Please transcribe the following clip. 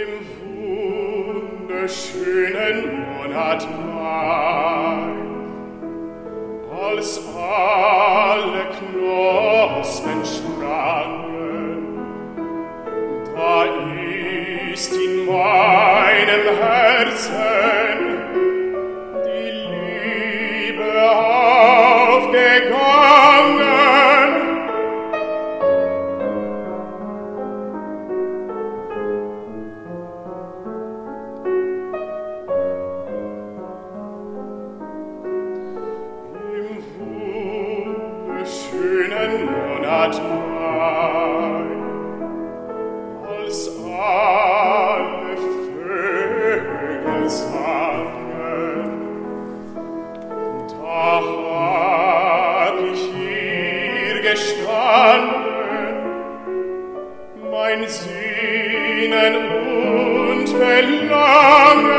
Im wunderschönen Monat Mai, als alle Knospen sprangen, da ist in meinem Herzen die Liebe aufgegangen. Schönen Monat Mai, als alle Vögel sangen, da hab ich hier gestanden, mein Sehnen und Verlangen.